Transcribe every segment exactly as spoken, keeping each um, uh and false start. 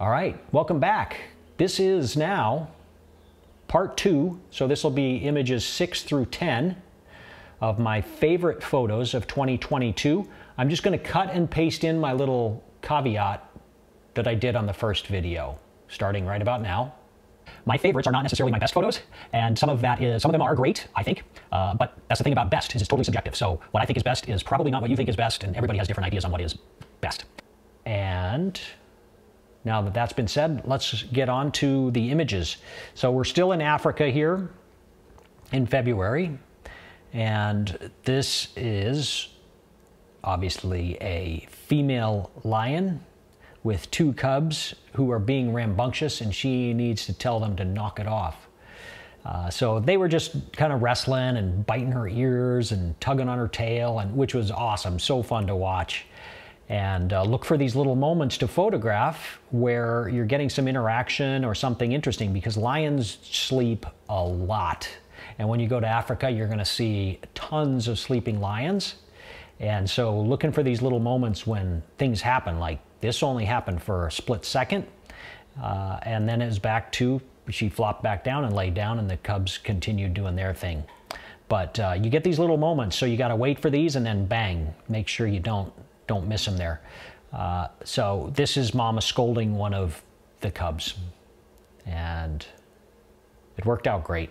All right, welcome back. This is now part two, so this will be images six through ten of my favorite photos of twenty twenty-two. I'm just going to cut and paste in my little caveat that I did on the first video, starting right about now. My favorites are not necessarily my best photos, and some of that is, some of them are great, I think, uh, but that's the thing about best, is it's totally subjective. So what I think is best is probably not what you think is best, and everybody has different ideas on what is best. And now that that's been said, let's get on to the images. So we're still in Africa here in February, and this is obviously a female lion with two cubs who are being rambunctious, and she needs to tell them to knock it off. Uh, so they were just kind of wrestling and biting her ears and tugging on her tail, and which was awesome, so fun to watch. And uh, look for these little moments to photograph where you're getting some interaction or something interesting, because lions sleep a lot. And when you go to Africa, you're gonna see tons of sleeping lions. And so looking for these little moments when things happen, like this only happened for a split second, uh, and then it was back to, she flopped back down and laid down, and the cubs continued doing their thing. But uh, you get these little moments, so you gotta wait for these, and then bang, make sure you don't Don't miss them there. Uh, so this is mama scolding one of the cubs, and it worked out great.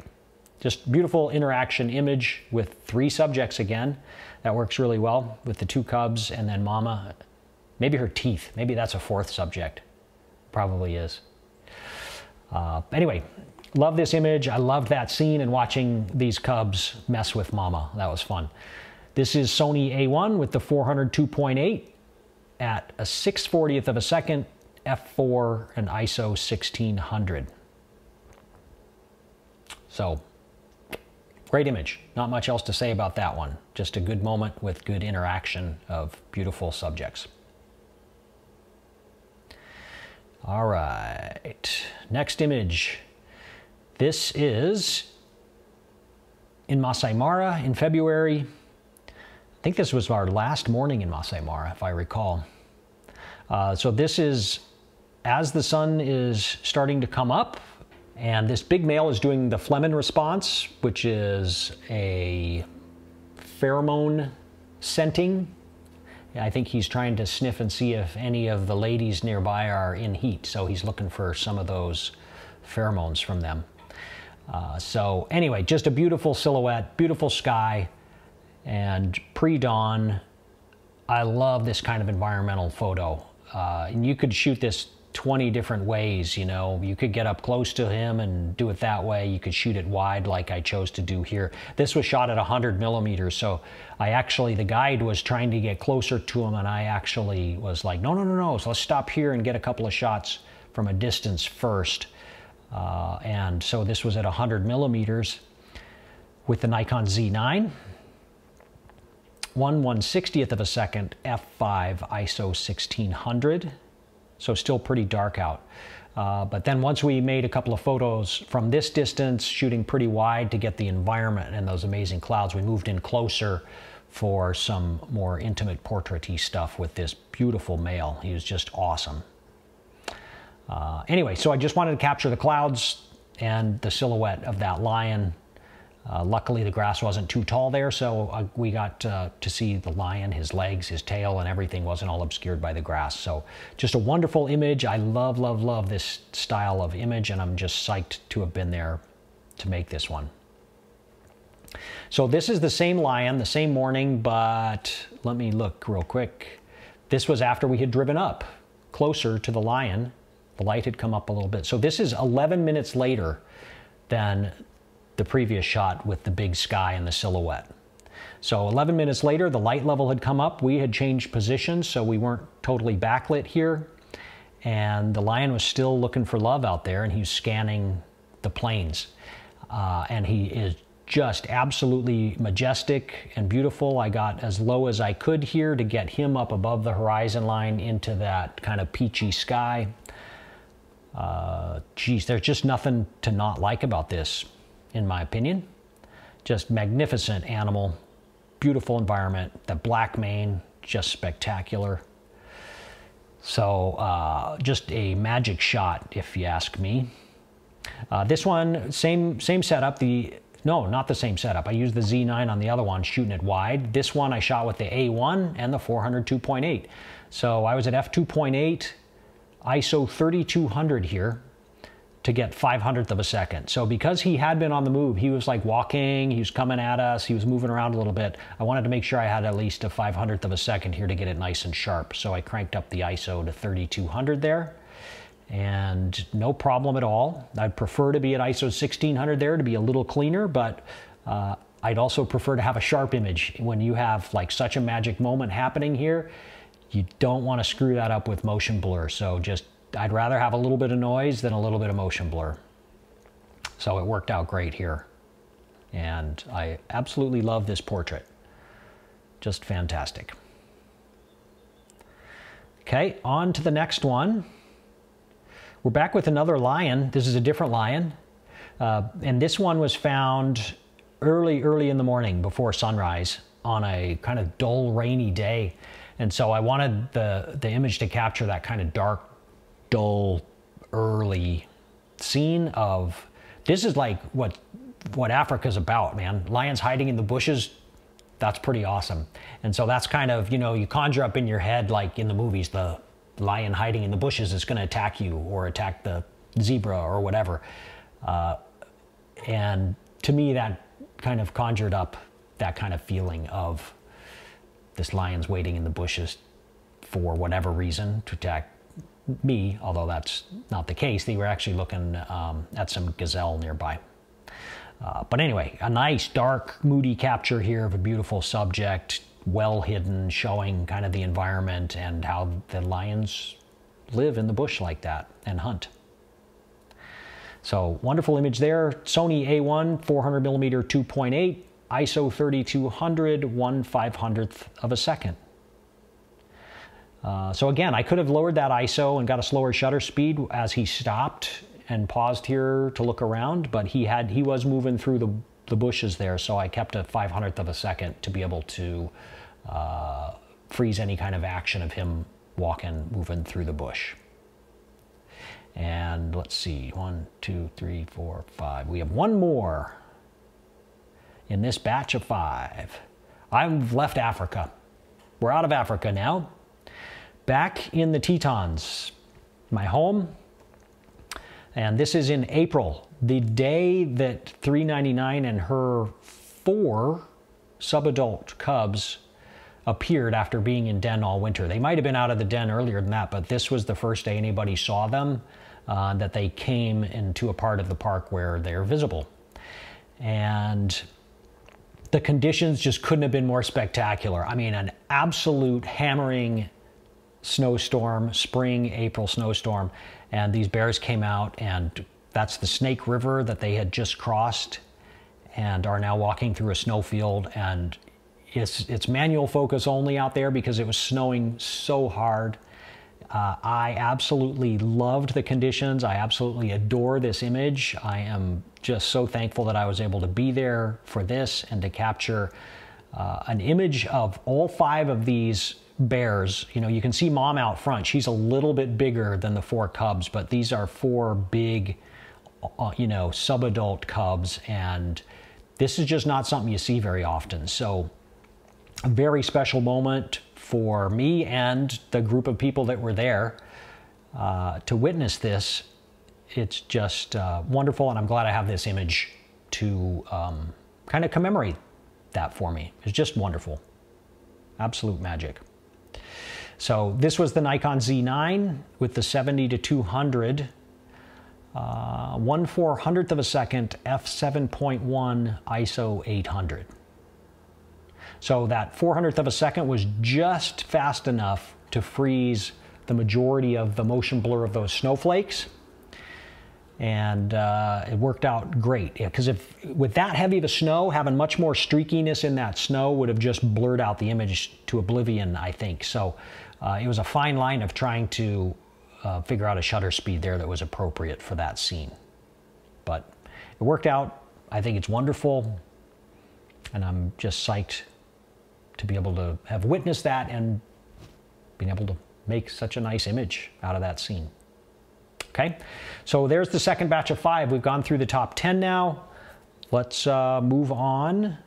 Just beautiful interaction image with three subjects again. That works really well with the two cubs and then mama. Maybe her teeth. Maybe that's a fourth subject. Probably is. Uh, anyway, love this image. I loved that scene and watching these cubs mess with mama. That was fun. This is Sony A one with the four hundred two point eight at a six fortieth of a second, f four, and I S O sixteen hundred. So, great image. Not much else to say about that one. Just a good moment with good interaction of beautiful subjects. All right, next image. This is in Masai Mara in February. I think this was our last morning in Masai Mara, if I recall. Uh, so this is as the sun is starting to come up, and this big male is doing the flehmen response, which is a pheromone scenting. I think he's trying to sniff and see if any of the ladies nearby are in heat, so he's looking for some of those pheromones from them. Uh, so anyway, just a beautiful silhouette, beautiful sky, and pre-dawn. I love this kind of environmental photo. Uh, and you could shoot this twenty different ways, you know. You could get up close to him and do it that way. You could shoot it wide like I chose to do here. This was shot at one hundred millimeters, so I actually, the guide was trying to get closer to him, and I actually was like, no, no, no, no, so let's stop here and get a couple of shots from a distance first. Uh, and so this was at one hundred millimeters with the Nikon Z nine. one one sixtieth of a second, f five, I S O sixteen hundred. So still pretty dark out. Uh, but then once we made a couple of photos from this distance, shooting pretty wide to get the environment and those amazing clouds, we moved in closer for some more intimate portrait-y stuff with this beautiful male. He was just awesome. Uh, anyway, so I just wanted to capture the clouds and the silhouette of that lion. Uh, luckily, the grass wasn't too tall there, so uh, we got uh, to see the lion, his legs, his tail, and everything wasn't all obscured by the grass. So just a wonderful image. I love, love, love this style of image, and I'm just psyched to have been there to make this one. So this is the same lion, the same morning, but let me look real quick. This was after we had driven up closer to the lion. The light had come up a little bit. So this is eleven minutes later than the previous shot with the big sky and the silhouette. So eleven minutes later, the light level had come up. We had changed positions, so we weren't totally backlit here. And the lion was still looking for love out there, and he was scanning the plains. Uh, and he is just absolutely majestic and beautiful. I got as low as I could here to get him up above the horizon line into that kind of peachy sky. Uh, geez, there's just nothing to not like about this, in my opinion. Just magnificent animal, beautiful environment. The black mane, just spectacular. So uh, just a magic shot, if you ask me. Uh, this one, same same setup. The no, not the same setup. I used the Z nine on the other one, shooting it wide. This one I shot with the A one and the four hundred two point eight. So I was at f two point eight, I S O thirty-two hundred here to get five hundredth of a second. So because he had been on the move, he was like walking, he was coming at us, he was moving around a little bit. I wanted to make sure I had at least a five hundredth of a second here to get it nice and sharp. So I cranked up the I S O to thirty-two hundred there. And no problem at all. I'd prefer to be at I S O sixteen hundred there to be a little cleaner, but uh, I'd also prefer to have a sharp image. When you have like such a magic moment happening here, you don't want to screw that up with motion blur. So just, I'd rather have a little bit of noise than a little bit of motion blur. So it worked out great here. And I absolutely love this portrait. Just fantastic. Okay, on to the next one. We're back with another lion. This is a different lion. Uh, and this one was found early, early in the morning before sunrise on a kind of dull, rainy day. And so I wanted the, the image to capture that kind of dark, dull, early scene of, this is like what, what Africa's about, man. Lions hiding in the bushes, that's pretty awesome. And so that's kind of, you know, you conjure up in your head, like in the movies, the lion hiding in the bushes is going to attack you or attack the zebra or whatever. Uh, and to me, that kind of conjured up that kind of feeling of this lion's waiting in the bushes for whatever reason to attack me, although that's not the case. They were actually looking um, at some gazelle nearby. Uh, but anyway, a nice, dark, moody capture here of a beautiful subject, well hidden, showing kind of the environment and how the lions live in the bush like that and hunt. So wonderful image there. Sony A one, four hundred millimeter two point eight, I S O thirty-two hundred, one five hundredth of a second. Uh, so again, I could have lowered that I S O and got a slower shutter speed as he stopped and paused here to look around, but he had he was moving through the the bushes there, so I kept a five hundredth of a second to be able to uh, freeze any kind of action of him walking, moving through the bush. And let's see, one, two, three, four, five. We have one more in this batch of five. I've left Africa. We're out of Africa now. Back in the Tetons, my home. And this is in April, the day that three ninety-nine and her four subadult cubs appeared after being in den all winter. They might have been out of the den earlier than that, but this was the first day anybody saw them, uh, that they came into a part of the park where they're visible. And the conditions just couldn't have been more spectacular. I mean, an absolute hammering snowstorm, spring, April snowstorm, and these bears came out, and that's the Snake River that they had just crossed and are now walking through a snowfield, and it's, it's manual focus only out there because it was snowing so hard. Uh, I absolutely loved the conditions. I absolutely adore this image. I am just so thankful that I was able to be there for this and to capture uh, an image of all five of these bears. You know, you can see mom out front. She's a little bit bigger than the four cubs, but these are four big, uh, you know, subadult cubs, and this is just not something you see very often. So a very special moment for me and the group of people that were there uh, to witness this. It's just uh, wonderful, and I'm glad I have this image to um, kind of commemorate that for me. It's just wonderful. Absolute magic. So this was the Nikon Z nine with the seventy to two hundred, uh, one four hundredth of a second, f seven point one, I S O eight hundred. So that four hundredth of a second was just fast enough to freeze the majority of the motion blur of those snowflakes. And uh, it worked out great, because yeah, if with that heavy of a snow, having much more streakiness in that snow would have just blurred out the image to oblivion, I think. So uh, it was a fine line of trying to uh, figure out a shutter speed there that was appropriate for that scene. But it worked out. I think it's wonderful, and I'm just psyched to be able to have witnessed that and been able to make such a nice image out of that scene. Okay, so there's the second batch of five. We've gone through the top ten now. Let's uh, move on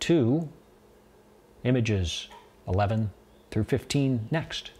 to images eleven through fifteen next.